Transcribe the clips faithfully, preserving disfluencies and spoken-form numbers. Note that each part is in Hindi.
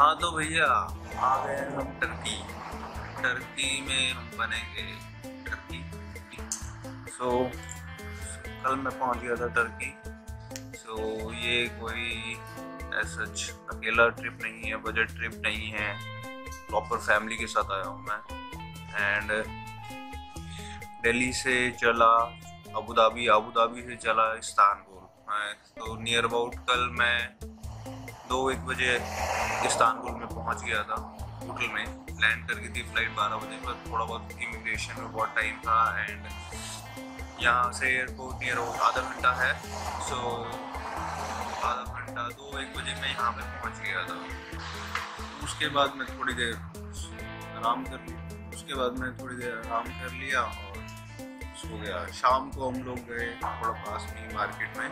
हाँ तो भैया आ गए हम टर्की। टर्की में हम बनेंगे टर्की। सो कल मैं पहुंच गया था टर्की। सो ये कोई ऐसा अकेला ट्रिप नहीं है, बजट ट्रिप नहीं है, प्रॉपर फैमिली के साथ आया हूँ मैं। एंड दिल्ली से चला अबू धाबी, अबू धाबी से चला इस्तांबुल। तो नियर अबाउट कल मैं दो एक बजे इस्तांबुल में पहुंच गया था। होटल में लैंड करके थी फ्लाइट बारह बजे पर। थोड़ा बहुत इमिग्रेशन में बहुत टाइम था एंड यहाँ से एयरपोर्ट नियर अबाउट आधा घंटा है। सो आधा घंटा दो एक बजे मैं यहाँ पे पहुँच गया था। उसके बाद मैं थोड़ी देर आराम कर ली उसके बाद मैं थोड़ी देर आराम कर लिया और सो गया। शाम को हम लोग गए थोड़ा पास में मार्केट में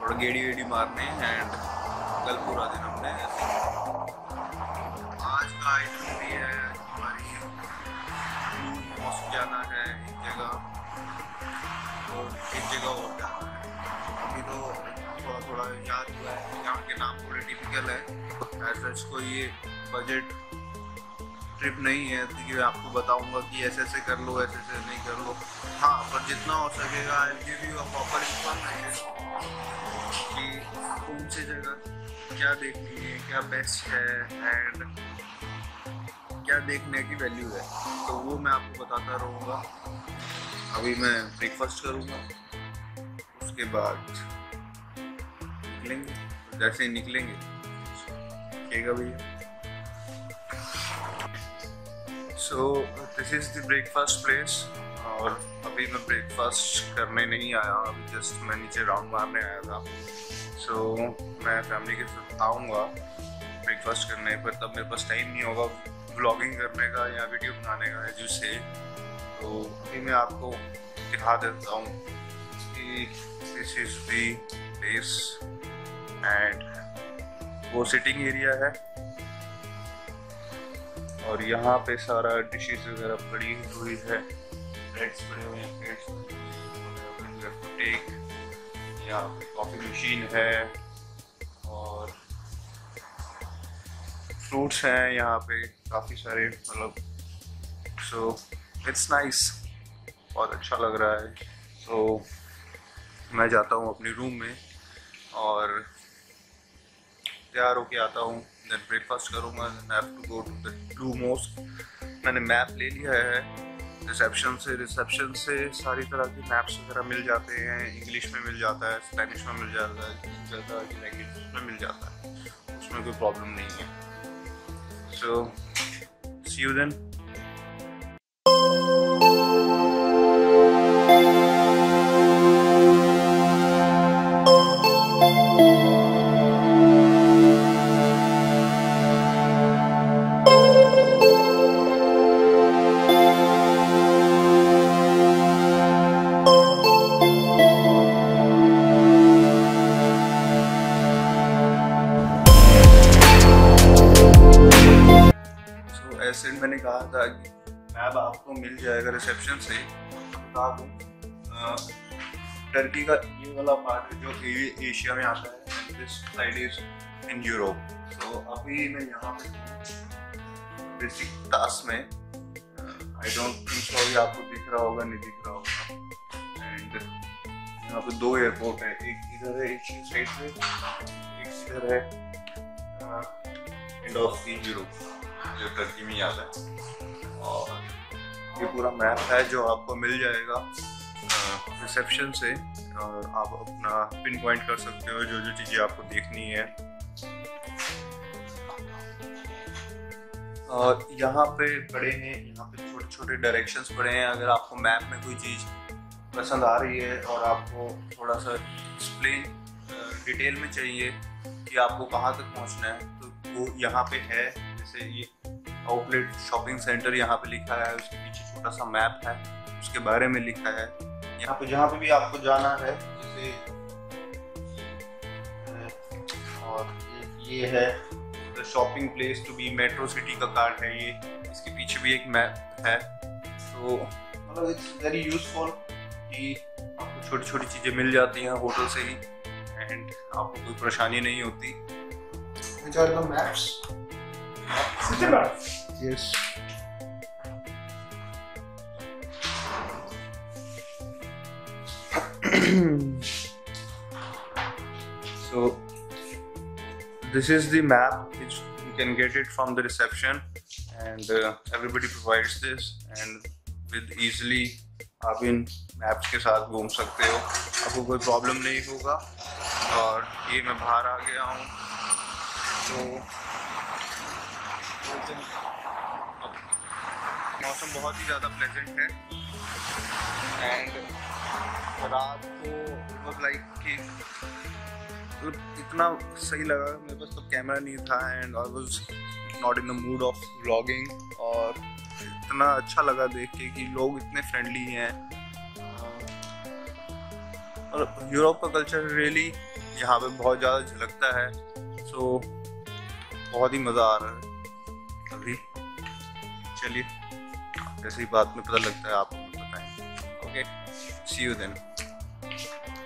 थोड़ा गेड़ी वेड़ी मारने। एंड कल पूरा दिन हमने आज का आइटम भी है हमारी मॉस्क जाना है एक जगह और एक जगह और जाना है। अभी तो थोड़ा थोड़ा याद हुआ है। यहाँ के नाम थोड़े टिपिकल है, एड्रेस को ये बजट ट्रिप नहीं है कि आपको बताऊंगा कि ऐसे ऐसे कर लो ऐसे ऐसे नहीं कर लो। हाँ पर जितना हो सकेगा I give you a proper information कौन सी जगह क्या देखनी है, क्या बेस्ट है एंड क्या देखने की वैल्यू है, तो वो मैं आपको बताता रहूँगा। अभी मैं ब्रेकफास्ट करूँगा, उसके बाद निकलेंगे। जैसे ही निकलेंगे ठीक है भैया। So this is the breakfast place. और अभी मैं ब्रेकफास्ट करने नहीं आया, अभी जस्ट मैं नीचे राउंड मारने आया था। सो so, मैं फैमिली के साथ आऊँगा ब्रेकफास्ट करने पर, तब मेरे पास टाइम नहीं होगा व्लॉगिंग करने का या वीडियो बनाने का है जिससे। तो अभी मैं आपको दिखा देता हूँ कि this is the place and वो सिटिंग एरिया है और यहाँ पे सारा डिशेस वगैरह पड़ी हुई है। ब्रेड्स पड़े हुए हैं, ब्रेड्स वगैरह को टेक, यहाँ पे कॉफ़ी मशीन है और फ्रूट्स हैं यहाँ पे काफ़ी सारे, मतलब सो इट्स नाइस, बहुत अच्छा लग रहा है। सो so, मैं जाता हूँ अपने रूम में और तैयार होके आता हूँ, देन ब्रेकफास्ट करूँगा, then have to go to the blue mosque. मैंने मैप ले लिया है रिसेप्शन से, रिसेप्शन से सारी तरह के मैप्स वगैरह मिल जाते हैं। इंग्लिश में मिल जाता है, स्पेनिश में मिल जाता है, जिस तरह की लैंग्वेज में मिल जाता है, उसमें कोई प्रॉब्लम नहीं है। So see you then. ऐसे मैंने कहा था कि मैप आपको मिल जाएगा रिसेप्शन से। टर्की का ये वाला पार्ट है जो एशिया में आता है, this side is in Europe. तो अभी मैं यहाँ पे बेसिक टास्क में आई डोंट थिंक सो ये आपको दिख रहा होगा, नहीं दिख रहा होगा। एंड यहाँ पे दो एयरपोर्ट है, एक इधर है एशिया साइड से, एक इधर है एंड ऑफ इन यूरोप जो टर्की में आता है। और ये पूरा मैप है जो आपको मिल जाएगा रिसेप्शन से और आप अपना पिन पॉइंट कर सकते हो जो जो चीज़ें आपको देखनी है। और यहाँ पे पड़े हैं, यहाँ पे छोटे छोटे डायरेक्शंस पड़े हैं। अगर आपको मैप में कोई चीज़ पसंद आ रही है और आपको थोड़ा सा एक्सप्लेन डिटेल में चाहिए कि आपको कहाँ तक पहुँचना है, तो वो यहाँ पे है। जैसे ये आउटलेट शॉपिंग सेंटर यहाँ पे लिखा है, उसके पीछे छोटा सा मैप है उसके बारे में लिखा है। यहाँ पे जहाँ पे भी आपको जाना है, जैसे और ये है the shopping place to be, metro city का कार्ड है ये, इसके पीछे भी एक मैप है। तो मतलब इट्स वेरी यूजफुल कि आपको छोटी छोटी चीज़ें मिल जाती हैं होटल से ही एंड आपको कोई परेशानी नहीं होती। which are the maps. City maps? Yes. So this is the map which you can get it from the reception, and uh, everybody provides this, and with easily आप इन मैप्स के साथ घूम सकते हो, आपको कोई प्रॉब्लम नहीं होगा। और ये मैं बाहर आ गया हूँ, तो मौसम बहुत ही ज़्यादा प्लेजेंट है। एंड रात को मतलब लाइक कि इतना सही लगा, मेरे पास तो कैमरा नहीं था and I was not in the mood of vlogging, और इतना अच्छा लगा देख के कि लोग इतने फ्रेंडली हैं। और यूरोप का कल्चर रियली यहाँ पे बहुत ज़्यादा झलकता है, सो बहुत ही मज़ा आ रहा है अभी। चलिए, जैसे ही बात में पता लगता है आपको बताएंगे। Okay, see you then.